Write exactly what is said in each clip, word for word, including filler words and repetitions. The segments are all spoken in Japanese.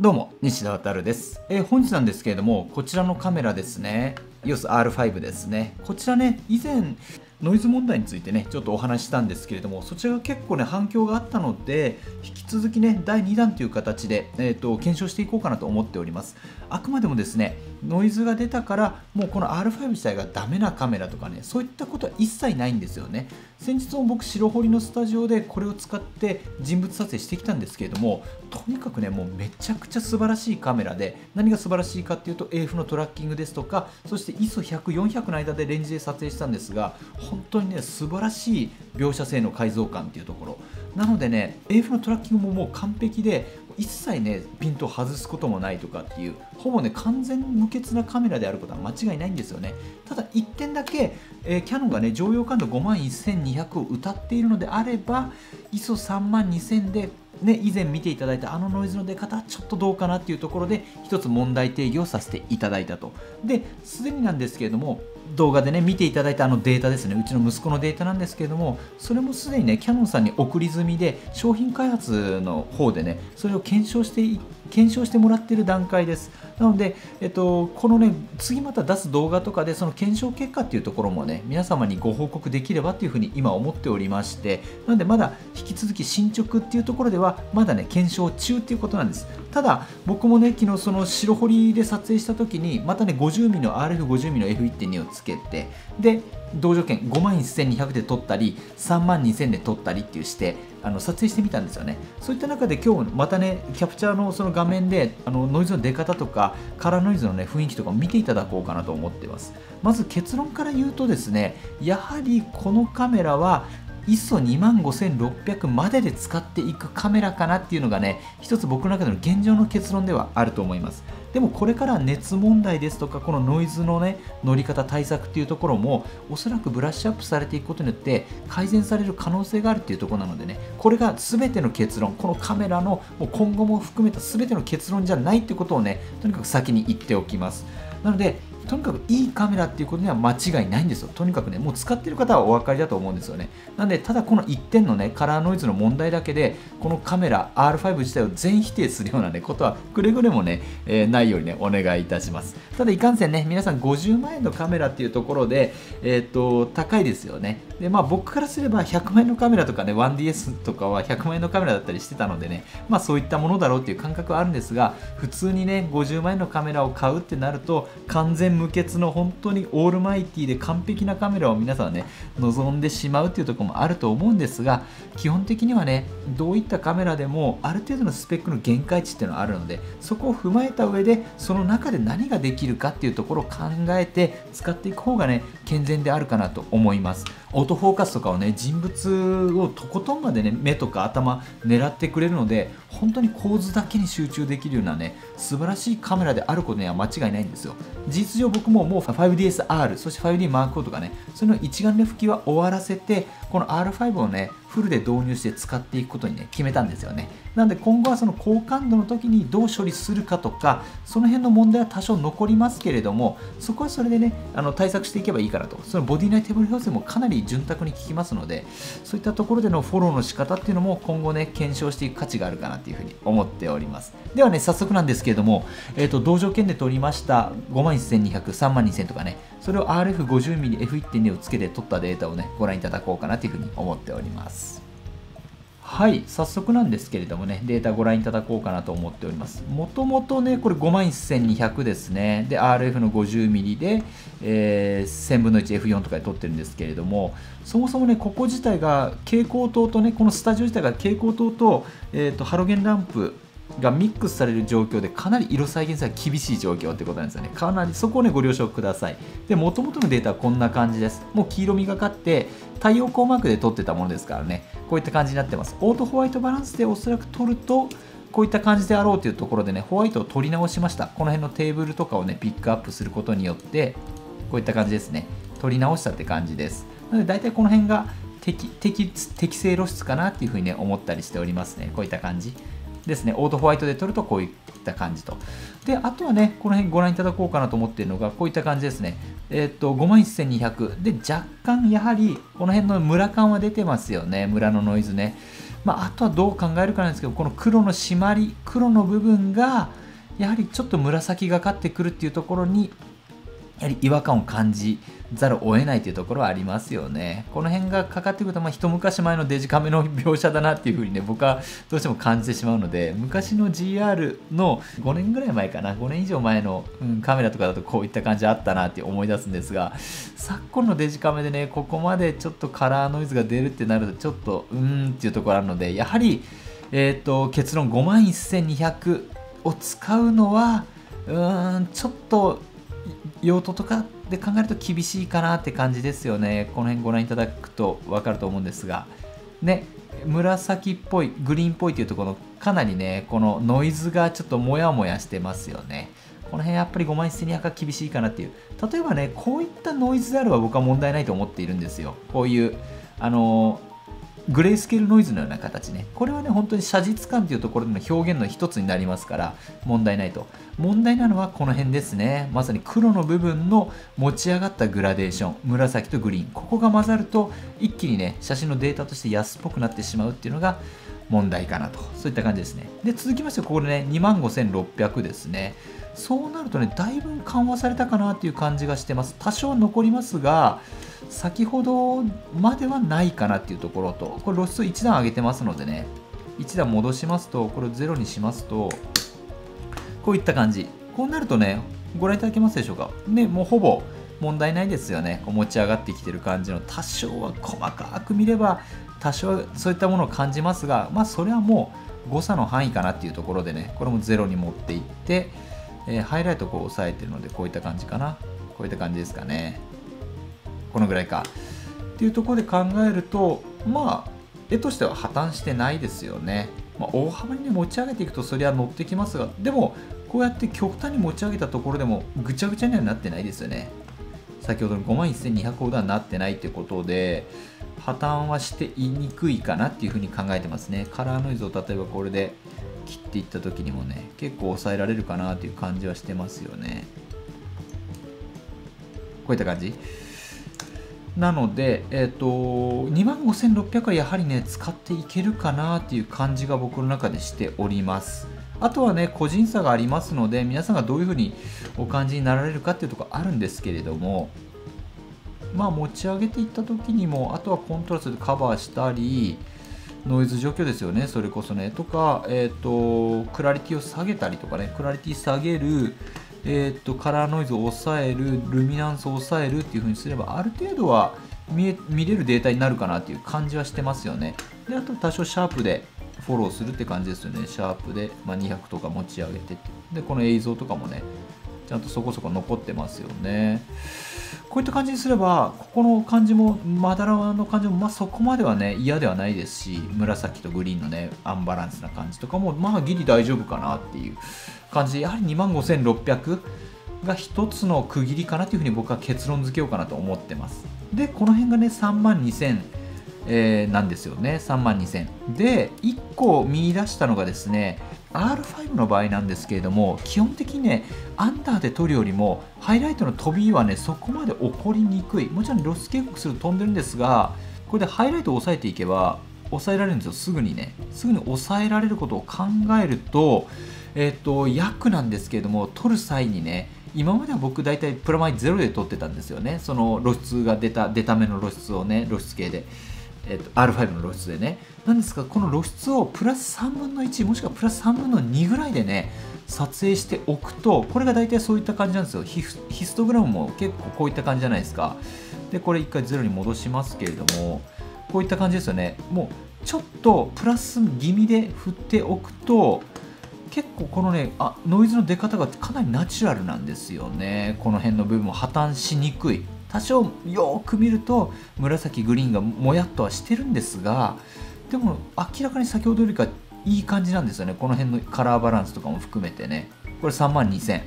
どうも西田渉です。えー、本日なんですけれども、こちらのカメラですね、 イオスアールファイブ ですね。こちらね、以前ノイズ問題についてねちょっとお話ししたんですけれども、そちらが結構ね反響があったので、引き続きねだいにだんという形で、えー、と検証していこうかなと思っております。あくまでもですね、ノイズが出たからもうこの アールファイブ 自体がダメなカメラとかね、そういったことは一切ないんですよね。先日も僕白堀のスタジオでこれを使って人物撮影してきたんですけれども、とにかくねもうめちゃくちゃ素晴らしいカメラで、何が素晴らしいかっていうと エーエフ のトラッキングですとか、そして アイエスオひゃく、よんひゃく の間でレンジで撮影したんですが、本当にね素晴らしい描写性の解像感っていうところなのでね、 エーエフ のトラッキングももう完璧で、一切ねピントを外すこともないとかっていう、ほぼね完全無欠なカメラであることは間違いないんですよね。ただいってんだけ、えー、キヤノンがね常用感度 ごまんせんにひゃく を謳っているのであれば アイエスオさんまんにせん でね、以前見ていただいたあのノイズの出方はちょっとどうかなっていうところで、一つ問題定義をさせていただいたと。で、すでになんですけれども、動画でね見ていただいたあのデータですね、うちの息子のデータなんですけれども、それもすでにねキヤノンさんに送り済みで、商品開発の方でねそれを検証して検証してもらっている段階です。なので、えっと、このね次また出す動画とかでその検証結果っていうところもね皆様にご報告できればというふうに今思っておりまして、なのでまだ引き続き進捗っていうところではまだね検証中っていうことなんです。ただ僕もね昨日その白堀で撮影した時にまたね ごじゅうミリ の アールエフごじゅうミリ の エフいってんに をつけて、で同条件 ごまんせんにひゃく で撮ったり さんまんにせん で撮ったりっていうしてあの撮影してみたんですよね。そういった中で今日またねキャプチャーのその画面であのノイズの出方とかカラーノイズのね雰囲気とか見ていただこうかなと思ってます。まず結論から言うとですね、やはりこのカメラはアイエスオにまんごせんろっぴゃく までで使っていくカメラかなっていうのがね一つ僕の中での現状の結論ではあると思います。でもこれから熱問題ですとか、このノイズのね乗り方対策っていうところもおそらくブラッシュアップされていくことによって改善される可能性があるっていうところなのでね、これが全ての結論、このカメラのもう今後も含めた全ての結論じゃないってことをねとにかく先に言っておきます。なのでとにかくいいカメラっていうことには間違いないんですよ。とにかくねもう使っている方はお分かりだと思うんですよね。なんでただこのいってんのねカラーノイズの問題だけでこのカメラ アールファイブ 自体を全否定するようなねことはくれぐれもね、えー、ないようにねお願いいたします。ただいかんせんね皆さんごじゅうまんえんのカメラっていうところでえー、っと高いですよね。でまあ僕からすればひゃくまんえんのカメラとかね ワンディーエス とかはひゃくまんえんのカメラだったりしてたのでね、まあそういったものだろうっていう感覚はあるんですが、普通にねごじゅうまんえんのカメラを買うってなると完全無欠の本当にオールマイティで完璧なカメラを皆さんね望んでしまうというところもあると思うんですが、基本的にはねどういったカメラでもある程度のスペックの限界値っていうのはあるので、そこを踏まえた上でその中で何ができるかっていうところを考えて使っていく方がね健全であるかなと思います。オートフォーカスとかをね人物をとことんまでね目とか頭狙ってくれるので、本当に構図だけに集中できるようなね素晴らしいカメラであることには間違いないんですよ。実情僕ももう ファイブディーエスアール、 そして ファイブディーマークフォー とかね、その一眼レフ機は終わらせてこの アールファイブ をねフルで導入して使っていくことにね決めたんですよね。なので今後はその高感度の時にどう処理するかとか、その辺の問題は多少残りますけれども、そこはそれでねあの対策していけばいいかなと。そのボディ内手ぶれ補正もかなり潤沢に効きますので、そういったところでのフォローの仕方っていうのも今後ね検証していく価値があるかなっていうふうに思っております。ではね早速なんですけれども、えーと同条件で取りました ごまんせんにひゃく、さんまんにせん とかね、それを アールエフごじゅうミリ エフいってんに をつけて取ったデータをねご覧いただこうかなというふうに思っております。はい、早速なんですけれどもねデータご覧いただこうかなと思っております。もともとねこれ ごまんせんにひゃく ですね、で アールエフ の ごじゅうミリ で、えー、せんぶんのいち エフよん とかで撮ってるんですけれども、そもそもねここ自体が蛍光灯とねこのスタジオ自体が蛍光灯と、えーとハロゲンランプがミックスされる状況でかなり色再現性が厳しい状況ってことなんですよね。かなりそこをねご了承ください。で元々のデータはこんな感じです。もう黄色みがかって太陽光マークで撮ってたものですからね、こういった感じになってます。オートホワイトバランスでおそらく撮るとこういった感じであろうというところでねホワイトを撮り直しました。この辺のテーブルとかをねピックアップすることによってこういった感じですね、撮り直したって感じです。なので大体この辺が 適, 適, 適正露出かなっていうふうにね思ったりしておりますね。こういった感じですね、オートホワイトで撮るとこういった感じと。であとはねこの辺ご覧いただこうかなと思っているのがこういった感じですね。えー、っとごまんせんにひゃくで若干やはりこの辺のムラ感は出てますよね、ムラのノイズね。まあ、あとはどう考えるかなんですけど、この黒の締まり、黒の部分がやはりちょっと紫がかってくるっていうところにやはり違和感を感じざるを得ないというところはありますよね。この辺がかかってくると、まあ、一昔前のデジカメの描写だなっていうふうにね、僕はどうしても感じてしまうので、昔の ジーアール のごねんぐらい前かな、ごねん以上前の、うん、カメラとかだとこういった感じあったなって思い出すんですが、昨今のデジカメでね、ここまでちょっとカラーノイズが出るってなるとちょっとうーんっていうところあるので、やはり、えー、と結論ごまんせんにひゃくを使うのはうーんちょっと用途とかで考えると厳しいかなって感じですよね。この辺ご覧いただくと分かると思うんですが、ね、紫っぽい、グリーンっぽいというところのかなりね、このノイズがちょっとモヤモヤしてますよね。この辺やっぱりごまんせんにひゃくが厳しいかなっていう。例えばね、こういったノイズであれば僕は問題ないと思っているんですよ。こういう、あのー、グレースケールノイズのような形ね。これはね、本当に写実感というところでの表現の一つになりますから、問題ないと。問題なのはこの辺ですね。まさに黒の部分の持ち上がったグラデーション、紫とグリーン、ここが混ざると一気にね、写真のデータとして安っぽくなってしまうっていうのが問題かなと、そういった感じですね。で、続きましてここでね、にまんごせんろっぴゃくですね。そうなるとね、だいぶ緩和されたかなっていう感じがしてます。多少残りますが、先ほどまではないかなっていうところと、これ露出いち段上げてますのでね、いち段戻しますと、これをゼロにしますと、こういった感じ。こうなるとね、ご覧いただけますでしょうか。ね、もうほぼ問題ないですよね。こう持ち上がってきてる感じの、多少は細かく見れば、多少そういったものを感じますが、まあそれはもう誤差の範囲かなっていうところでね、これもゼロに持っていって、えー、ハイライトをこう押さえてるので、こういった感じかな。こういった感じですかね。このぐらいか。っていうところで考えると、まあ、絵としては破綻してないですよね。まあ、大幅に、ね、持ち上げていくとそりゃ乗ってきますが、でもこうやって極端に持ち上げたところでもぐちゃぐちゃにはなってないですよね。先ほどのごまんせんにひゃくほどはなってないということで、破綻はしていにくいかなっていうふうに考えてますね。カラーノイズを例えばこれで切っていった時にもね、結構抑えられるかなという感じはしてますよね。こういった感じなので、えー、とにまんごせんろっぴゃくはやはりね、使っていけるかなっていう感じが僕の中でしております。あとはね、個人差がありますので、皆さんがどういうふうにお感じになられるかっていうところあるんですけれども、まあ持ち上げていった時にも、あとはコントラストでカバーしたり、ノイズ除去ですよね、それこそね、とか、えー、とクラリティを下げたりとかね、クラリティ下げる、えっとカラーノイズを抑える、ルミナンスを抑えるっていう風にすれば、ある程度は 見え、見れるデータになるかなっていう感じはしてますよね。で、あと多少シャープでフォローするって感じですよね。シャープで、まあ、にひゃくとか持ち上げてって、でこの映像とかもね、ちゃんとそこそこ残ってますよね。こういった感じにすれば、ここの感じもまだらの感じも、まあ、そこまではね嫌ではないですし、紫とグリーンのねアンバランスな感じとかも、まあギリ大丈夫かなっていう感じで、やはりにまんごせんろっぴゃくが一つの区切りかなというふうに僕は結論付けようかなと思ってます。で、この辺がねさんまんにせん、えー、なんですよね。さんまんにせんでいっこ見出したのがですね、アールファイブ の場合なんですけれども、基本的にねアンダーで撮るよりもハイライトの飛びはねそこまで起こりにくい。もちろんロス警告すると飛んでるんですが、これでハイライトを抑えていけば抑えられるんですよ。すぐにねすぐに抑えられることを考えると、えっと約なんですけれども、撮る際にね、今までは僕大体プラマイゼロで撮ってたんですよね。その露出が出た出た目の露出をね、露出系で、えっと、アールファイブ の露出でね、なんですが、この露出をプラスさんぶんのいちもしくはプラスさんぶんのにぐらいでね撮影しておくと、これが大体そういった感じなんですよ。ヒストグラムも結構こういった感じじゃないですか。で、これいっかいゼロに戻しますけれども、こういった感じですよね。もうちょっとプラス気味で振っておくと、結構このねあノイズの出方がかなりナチュラルなんですよね。この辺の部分も破綻しにくい。多少よく見ると紫グリーンがもやっとはしてるんですが、でも明らかに先ほどよりかいい感じなんですよね。この辺のカラーバランスとかも含めてね。これさんまんにせん、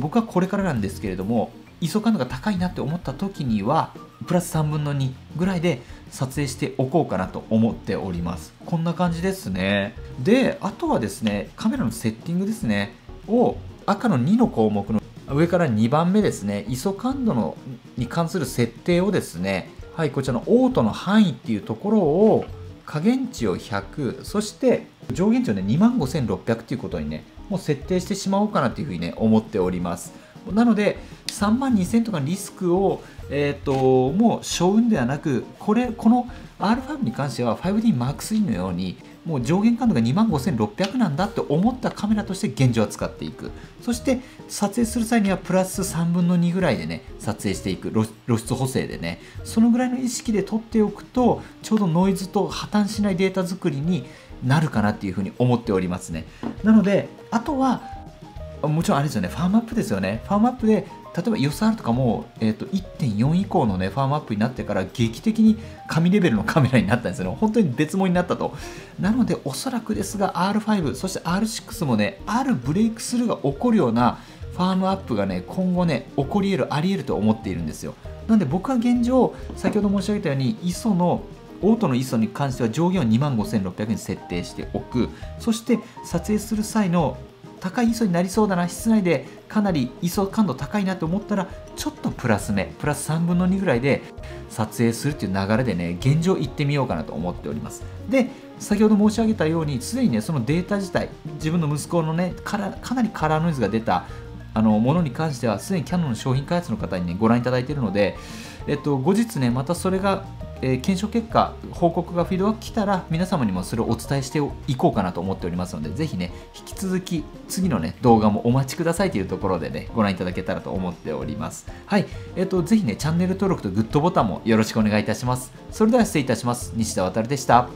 僕はこれからなんですけれども、アイエスオー感度が高いなって思った時にはプラスさんぶんのにぐらいで撮影しておこうかなと思っております。こんな感じですね。で、あとはですね、カメラのセッティングですねを赤のにの項目の上からにばんめですね、アイエスオー感度のに関する設定をですね、はい、こちらのオートの範囲っていうところを下限値をひゃく、そして上限値をねにまんごせんろっぴゃくということにねもう設定してしまおうかなというふうにね思っております。なのでさんまんにせんとかリスクを、えー、ともう背負うんではなく、これこの アールファイブ に関しては ファイブディーマークスリー のようにもう上限感度がにまんごせんろっぴゃくなんだって思ったカメラとして現状は使っていく。そして撮影する際にはプラスさんぶんのにぐらいでね撮影していく、露出補正でねそのぐらいの意識で撮っておくとちょうどノイズと破綻しないデータ作りになるかなっていうふうに思っておりますね。なのであとはもちろんあれですよね、ファームアップですよね。ファームアップで例えば イーオーエスアール とかも、えー、と いってんよん 以降の、ね、ファームアップになってから劇的に神レベルのカメラになったんですよね。本当に別物になったと。なのでおそらくですが アールファイブ そして アールシックス もねあるブレイクスルーが起こるようなファームアップがね今後ね起こり得る、あり得ると思っているんですよ。なので僕は現状先ほど申し上げたように アイエスオー のオートの アイエスオー に関しては上限をにまんごせんろっぴゃくに設定しておく。そして撮影する際の高い アイエスオー になりそうだな、室内でかなり アイエスオー 感度高いなと思ったらちょっとプラス目プラスさんぶんのにぐらいで撮影するという流れでね現状行ってみようかなと思っております。で先ほど申し上げたようにすでにねそのデータ自体、自分の息子のねからかなりカラーノイズが出たあのものに関してはすでにキヤノンの商品開発の方にねご覧いただいているので、えっと、後日ねまたそれがえー、検証結果、報告がフィードバック来たら皆様にもそれをお伝えしていこうかなと思っておりますので、ぜひね引き続き次のね動画もお待ちくださいというところでねご覧いただけたらと思っております。はい、えーと、ぜひねチャンネル登録とグッドボタンもよろしくお願いいたします。それでは失礼いたします。西田渉でした。